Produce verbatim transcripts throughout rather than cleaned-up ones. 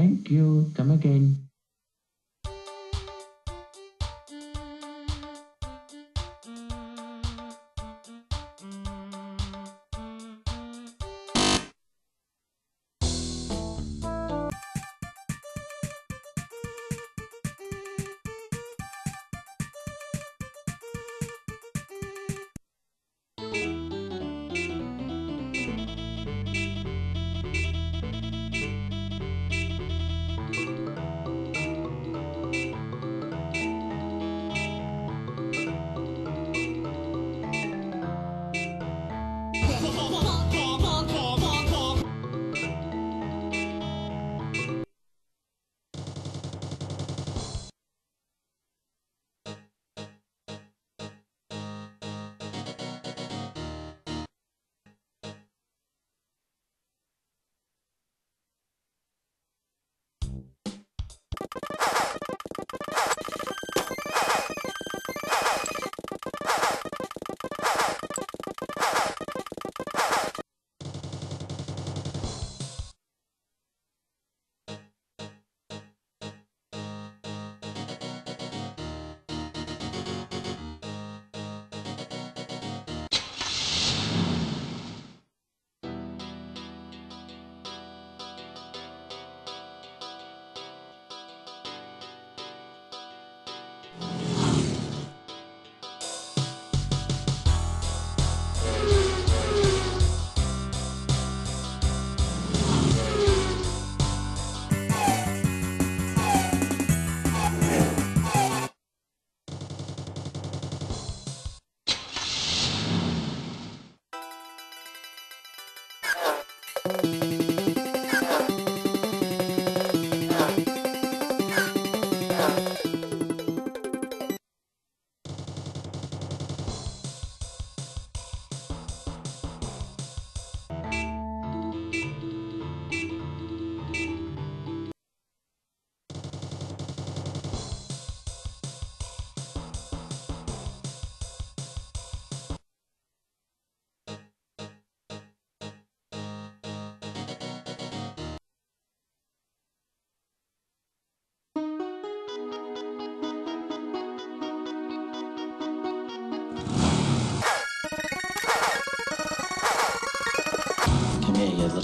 Thank you. Come again.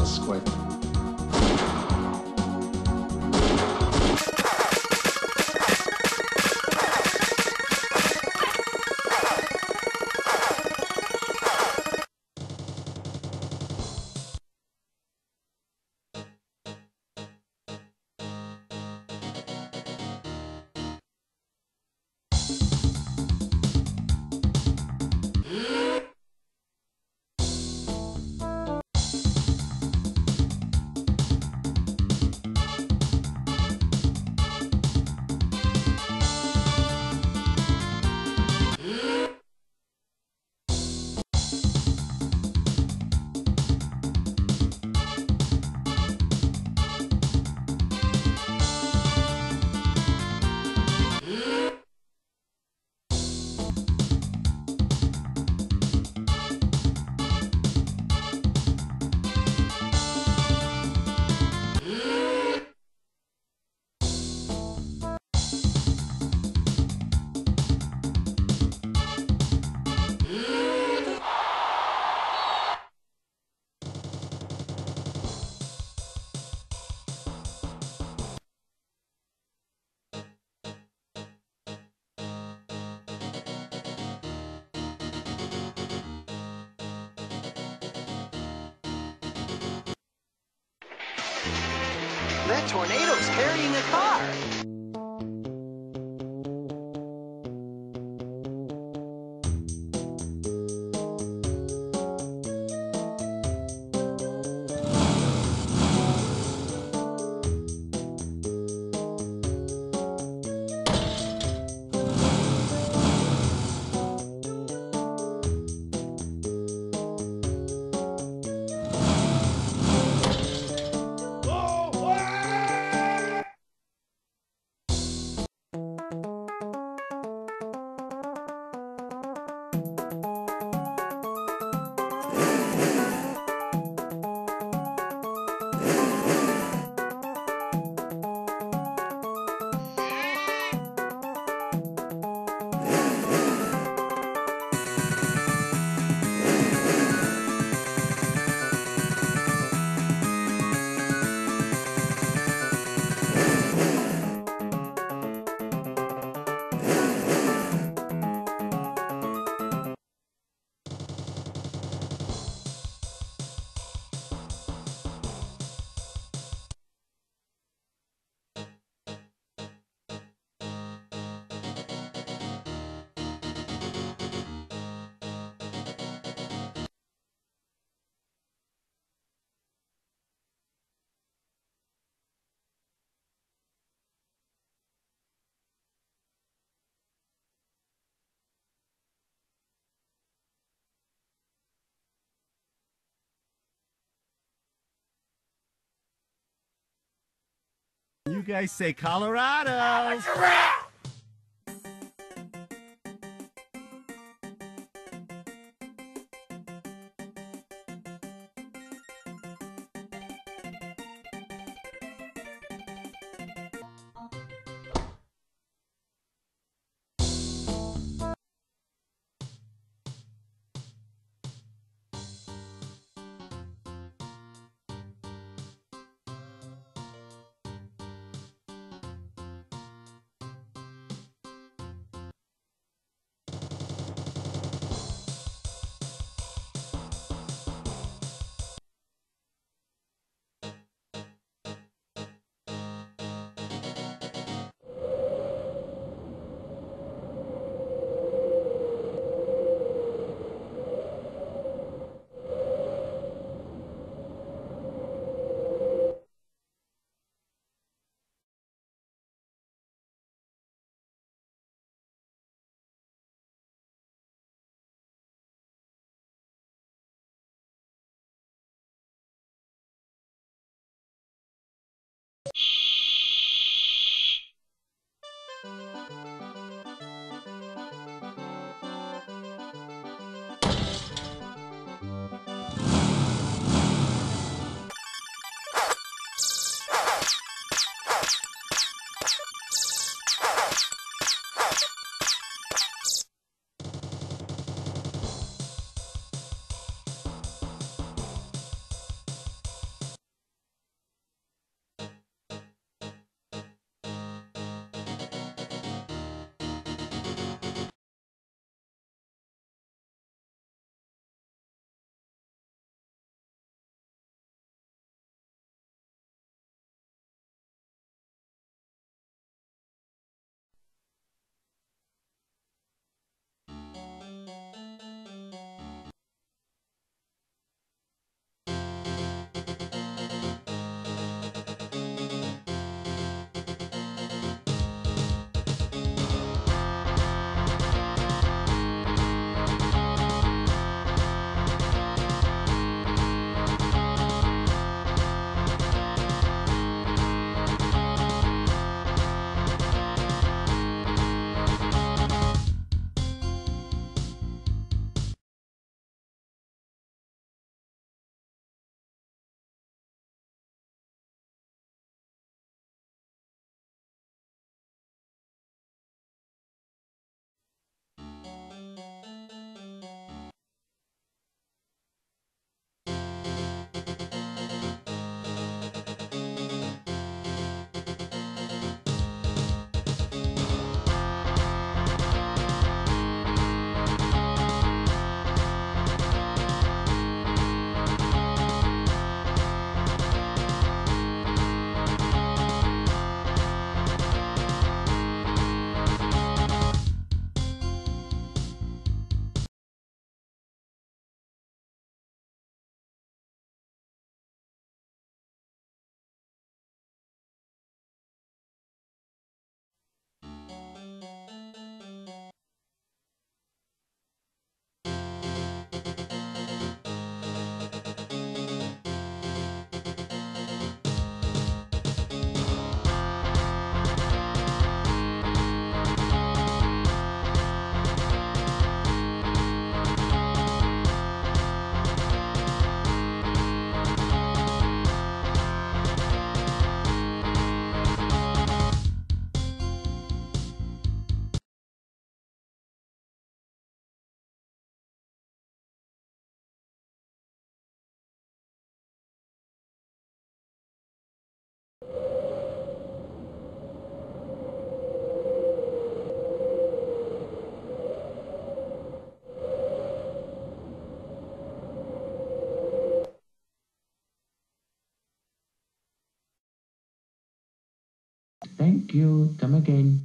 Squirt. That tornado's carrying a car! guys say Colorado. Thank you. Come again.